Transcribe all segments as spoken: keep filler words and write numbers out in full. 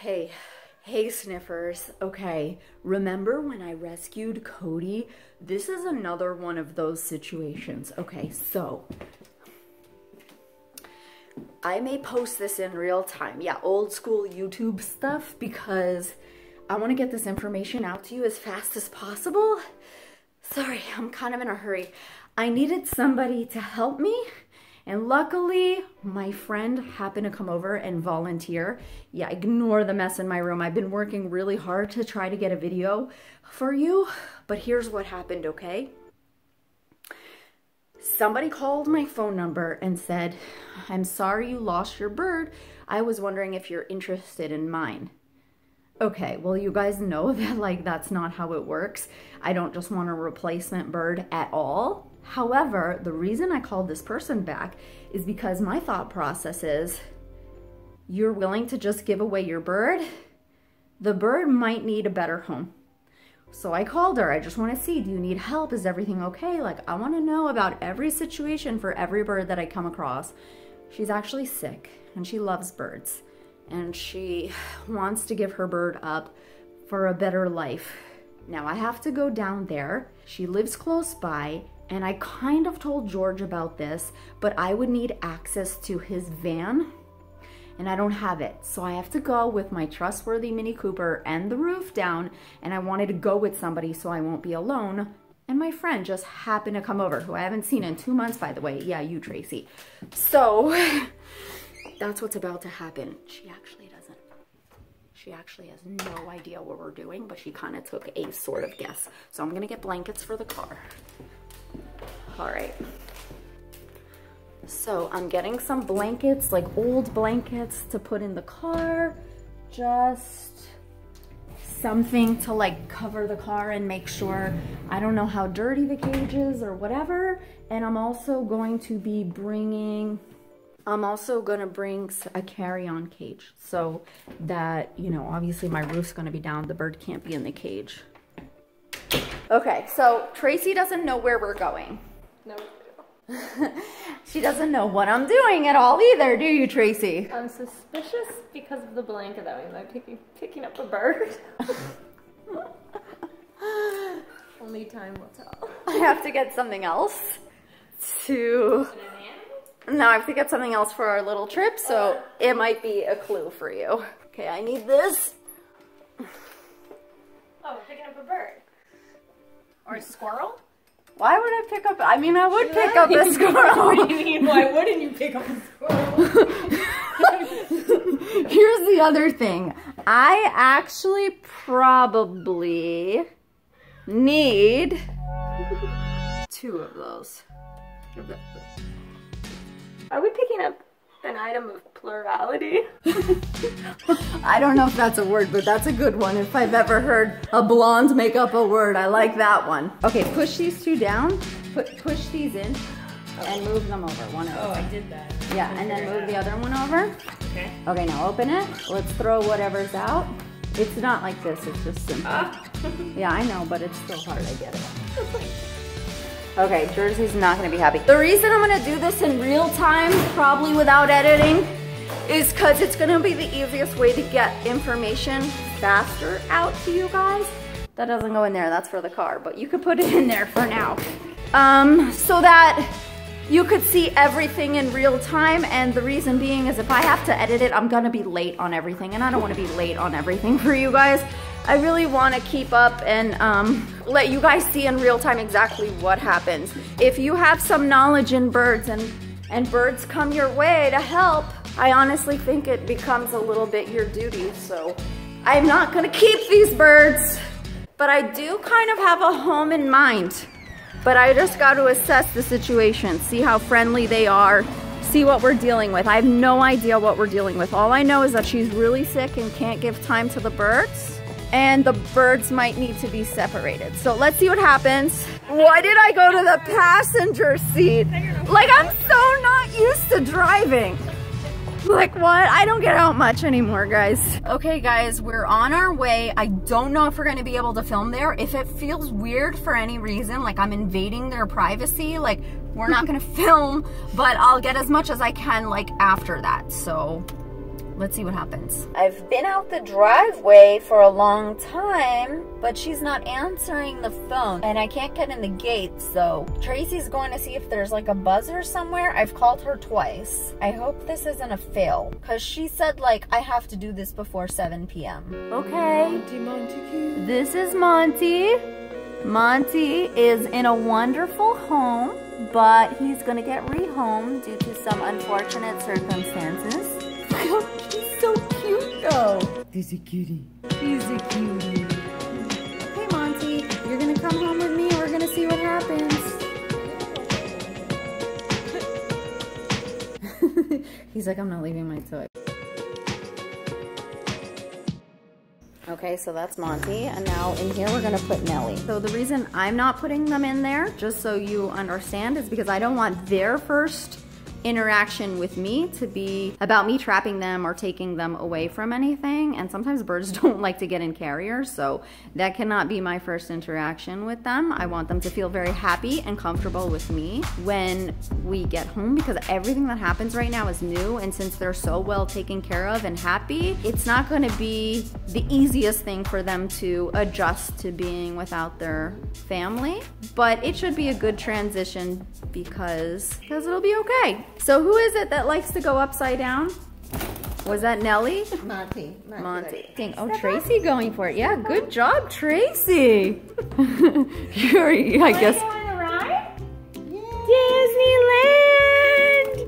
Hey, hey sniffers. Okay, remember when I rescued Cody? This is another one of those situations. Okay, so I may post this in real time. Yeah, old school YouTube stuff, because I want to get this information out to you as fast as possible. Sorry, I'm kind of in a hurry. I needed somebody to help me. And luckily, my friend happened to come over and volunteer. Yeah, ignore the mess in my room. I've been working really hard to try to get a video for you, but here's what happened, okay? Somebody called my phone number and said, "I'm sorry you lost your bird. I was wondering if you're interested in mine." Okay, well, you guys know that, like, that's not how it works. I don't just want a replacement bird at all. However, the reason I called this person back is because my thought process is, you're willing to just give away your bird? The bird might need a better home. So I called her. I just want to see, do you need help? Is everything okay? Like, I want to know about every situation for every bird that I come across. She's actually sick and she loves birds and she wants to give her bird up for a better life. Now I have to go down there. She lives close by. And I kind of told George about this, but I would need access to his van and I don't have it. So I have to go with my trustworthy Mini Cooper and the roof down, and I wanted to go with somebody so I won't be alone. And my friend just happened to come over, who I haven't seen in two months, by the way. Yeah, you, Tracy. So that's what's about to happen. She actually doesn't. She actually has no idea what we're doing, but she kind of took a sort of guess. So I'm gonna get blankets for the car. All right, so I'm getting some blankets, like old blankets, to put in the car, just something to like cover the car and make sure, I don't know how dirty the cage is or whatever. And I'm also going to be bringing, I'm also gonna bring a carry-on cage so that, you know, obviously my roof's gonna be down, the bird can't be in the cage. Okay, so Tracy doesn't know where we're going. No. She doesn't know what I'm doing at all either, do you, Tracy? I'm suspicious because of the blanket that we might be picking up a bird. Only time will tell. I have to get something else to... No, I have to get something else for our little trip, so it might be a clue for you. Okay, I need this. Oh, we're picking up a bird. Or a squirrel? Why would I pick up? I mean, I would pick up a squirrel. What do you mean? Why wouldn't you pick up a squirrel? Here's the other thing. I actually probably need two of those. Are we picking up an item of plurality? I don't know if that's a word, but that's a good one. If I've ever heard a blonde make up a word, I like that one. Okay, push these two down, put, push these in, oh. And move them over, one over. Oh, I did that. Yeah, and then move the other one over. Okay. Okay, now open it. Let's throw whatever's out. It's not like this, it's just simple. Ah. Yeah, I know, but it's still hard, I get it. Okay, Jersey's not gonna be happy. The reason I'm gonna do this in real time, probably without editing, is because it's gonna be the easiest way to get information faster out to you guys. That doesn't go in there, that's for the car, but you could put it in there for now. Um, so that you could see everything in real time, and the reason being is if I have to edit it, I'm gonna be late on everything, and I don't wanna be late on everything for you guys. I really want to keep up and um, let you guys see in real time exactly what happens. If you have some knowledge in birds and, and birds come your way to help, I honestly think it becomes a little bit your duty. So I'm not going to keep these birds, but I do kind of have a home in mind. But I just got to assess the situation, see how friendly they are, see what we're dealing with. I have no idea what we're dealing with. All I know is that she's really sick and can't give time to the birds. And the birds might need to be separated. So let's see what happens. Why did I go to the passenger seat? Like, I'm so not used to driving. Like, what? I don't get out much anymore, guys. Okay, guys, we're on our way. I don't know if we're gonna be able to film there. If it feels weird for any reason, like I'm invading their privacy, like we're not gonna film, but I'll get as much as I can like after that, so. Let's see what happens. I've been out the driveway for a long time, but she's not answering the phone and I can't get in the gate, so Tracy's going to see if there's like a buzzer somewhere. I've called her twice. I hope this isn't a fail because she said like I have to do this before seven p m Okay. Monty, Monty. This is Monty. Monty is in a wonderful home, but he's gonna get rehomed due to some unfortunate circumstances. He's so cute though. He's a cutie. He's a cutie. Okay, Monty, you're gonna come home with me. We're gonna see what happens. He's like, I'm not leaving my toy. Okay, so that's Monty, and now in here we're gonna put Nellie. So the reason I'm not putting them in there, just so you understand, is because I don't want their first interaction with me to be about me trapping them or taking them away from anything, and sometimes birds don't like to get in carriers, so that cannot be my first interaction with them. I want them to feel very happy and comfortable with me when we get home, because everything that happens right now is new, and since they're so well taken care of and happy, it's not going to be the easiest thing for them to adjust to being without their family, but it should be a good transition because because it'll be okay. So who is it that likes to go upside down? Was that Nellie? Monty. Monty. Monty. Oh, Tracy going for it. Yeah, good job, Tracy. You're, I guess. Do you want to ride? Yeah.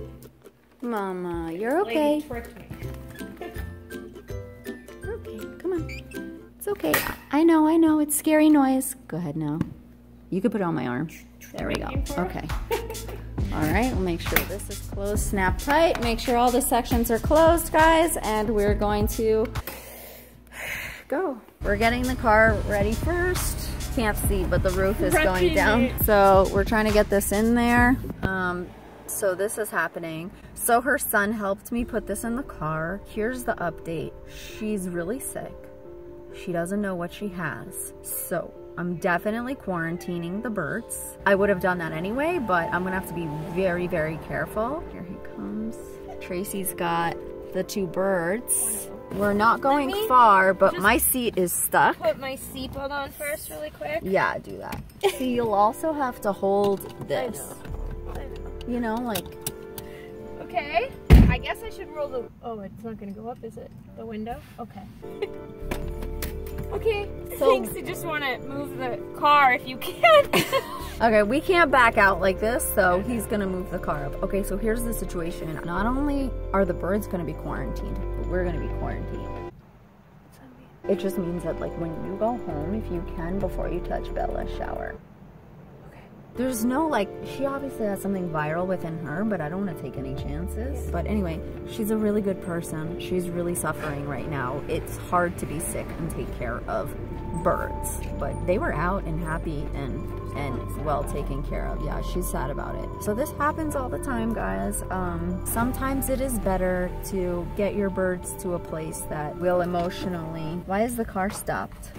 Disneyland! Mama, you're okay. Okay, come on. It's okay. I know, I know. It's scary noise. Go ahead now. You could put it on my arm. There we go. Okay. All right, we'll make sure this is closed, snap tight. Make sure all the sections are closed, guys, and we're going to go. We're getting the car ready first. Can't see, but the roof is going down. So we're trying to get this in there. Um, so this is happening. So her son helped me put this in the car. Here's the update. She's really sick. She doesn't know what she has. So I'm definitely quarantining the birds. I would have done that anyway, but I'm gonna have to be very, very careful. Here he comes. Tracy's got the two birds. We're not going far, but my seat is stuck. Put my seatbelt on first really quick. Yeah, do that. See, you'll also have to hold this. I know. I know. You know, like. Okay, I guess I should roll the, oh, it's not gonna go up, is it? The window? Okay. Okay, so, thanks. I just want to move the car if you can. Okay, we can't back out like this, so he's going to move the car up. Okay, so here's the situation. Not only are the birds going to be quarantined, but we're going to be quarantined. It just means that, like, when you go home, if you can, before you touch Bella, shower. There's no, like, she obviously has something viral within her, but I don't want to take any chances. But anyway, she's a really good person. She's really suffering right now. It's hard to be sick and take care of birds. But they were out and happy and, and well taken care of. Yeah, she's sad about it. So this happens all the time, guys. Um, sometimes it is better to get your birds to a place that will emotionally... Why is the car stopped?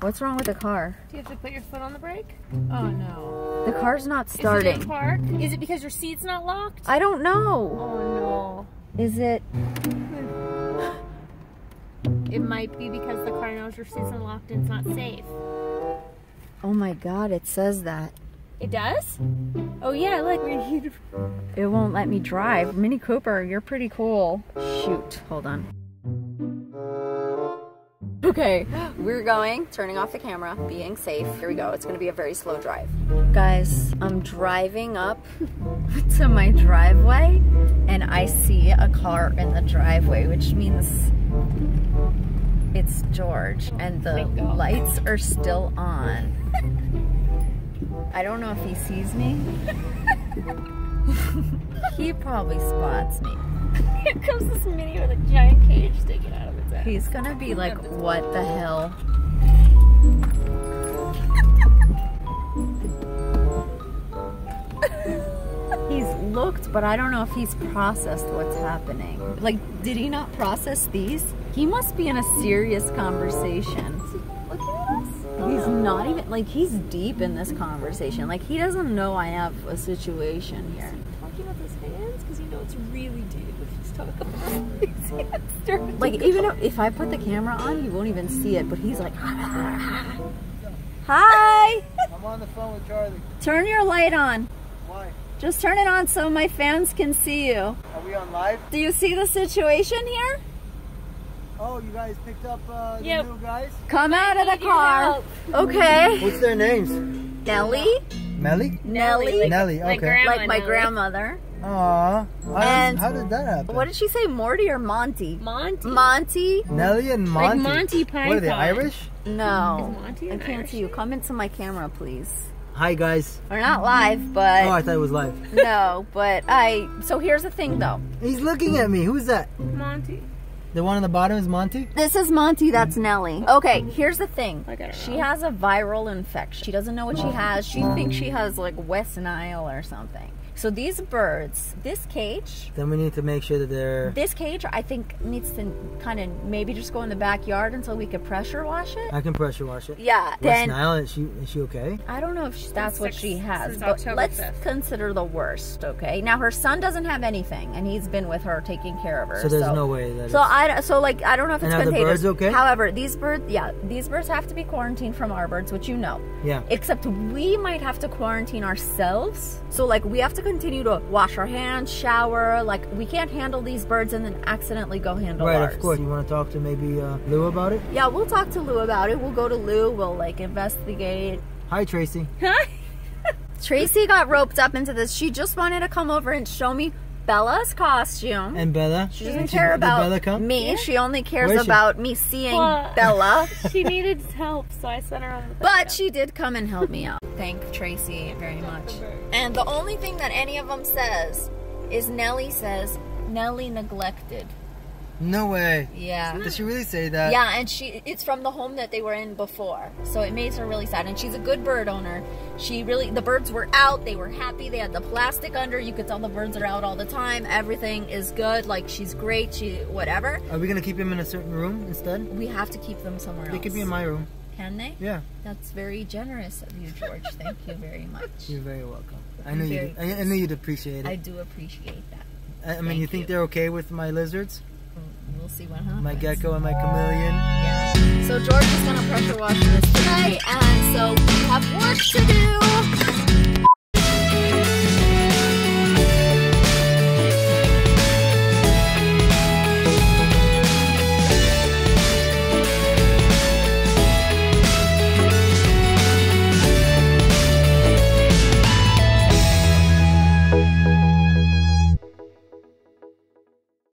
What's wrong with the car? Do you have to put your foot on the brake? Oh no. The car's not starting. Is it in park? Is it because your seat's not locked? I don't know. Oh no. Is it? It might be because the car knows your seat's unlocked and it's not safe. Oh my God, it says that. It does? Oh yeah, look. It won't let me drive. Mini Cooper, you're pretty cool. Shoot, hold on. Okay, we're going, turning off the camera, being safe. Here we go, it's gonna be a very slow drive. Guys, I'm driving up to my driveway and I see a car in the driveway, which means it's George and the lights are still on. I don't know if he sees me. He probably spots me. Here comes this mini with a giant cage sticking out of its ass. He's gonna be like, what the hell? He's looked, but I don't know if he's processed what's happening. Like, did he not process these? He must be in a serious conversation. Look at us. He's not even, like, he's deep in this conversation. Like, he doesn't know I have a situation here. About those fans because you know it's really deep if he's talking about these hamster. Like, even if I put the camera on, you won't even see it, but he's like, hi! I'm on the phone with Charlie. Turn your light on. Why? Just turn it on so my fans can see you. Are we on live? Do you see the situation here? Oh, you guys picked up uh, the yep. new guys? Come out of the car. Okay. What's their names? Nellie. Nellie? Nellie. Like, Nellie, okay. Grandma, like my Nellie. grandmother. Aww. How, and how did that happen? What did she say? Morty or Monty? Monty. Monty. Nellie and Monty. Like Monty Python. What, are they Irish? No. Is Monty I can't Irish? see you. Come into my camera, please. Hi, guys. We're not live, but... Oh, I thought it was live. No, but I... So here's the thing, though. He's looking at me. Who's that? Monty. The one on the bottom is Monty? This is Monty, that's Nellie. Okay, here's the thing. She has a viral infection. She doesn't know what she has. She thinks she has like West Nile or something. So these birds, this cage... Then we need to make sure that they're... This cage, I think, needs to kind of maybe just go in the backyard until we can pressure wash it. I can pressure wash it. Yeah. West then, Nile, is she, is she okay? I don't know if she, that's what she has, but October let's fifth. consider the worst, okay? Now, her son doesn't have anything, and he's been with her taking care of her. So there's so, no way that so I So, like, I don't know if it's contagious. And are the birds okay? However, these birds, yeah, these birds have to be quarantined from our birds, which you know. Yeah. Except we might have to quarantine ourselves. So, like, we have to continue to wash our hands, shower. Like, we can't handle these birds and then accidentally go handle right, ours. Right, of course. You want to talk to maybe uh, Lou about it? Yeah, we'll talk to Lou about it. We'll go to Lou. We'll, like, investigate. Hi, Tracy. Hi. Tracy got roped up into this. She just wanted to come over and show me Bella's costume. And Bella? She doesn't care about me. Yeah. She only cares about me seeing well, Bella. She needed help, so I sent her on the bed. But she did come and help me out. Thank Tracy very much. And the only thing that any of them says is Nellie says, Nellie neglected. No way. Yeah. Did she really say that? Yeah, and she it's from the home that they were in before. So it made her really sad. And she's a good bird owner. She really the birds were out, they were happy, they had the plastic under, you could tell the birds are out all the time, everything is good, like she's great, she whatever. Are we gonna keep them in a certain room instead? We have to keep them somewhere else. They could be in my room. Can they? Yeah. That's very generous of you, George. Thank you very much. You're very welcome. I knew you'd I, I knew you'd appreciate it. I do appreciate that. I, I mean you, you think they're okay with my lizards? We'll see what happens. My gecko and my chameleon. Yeah. So George is gonna pressure wash this today, and so we have work to do.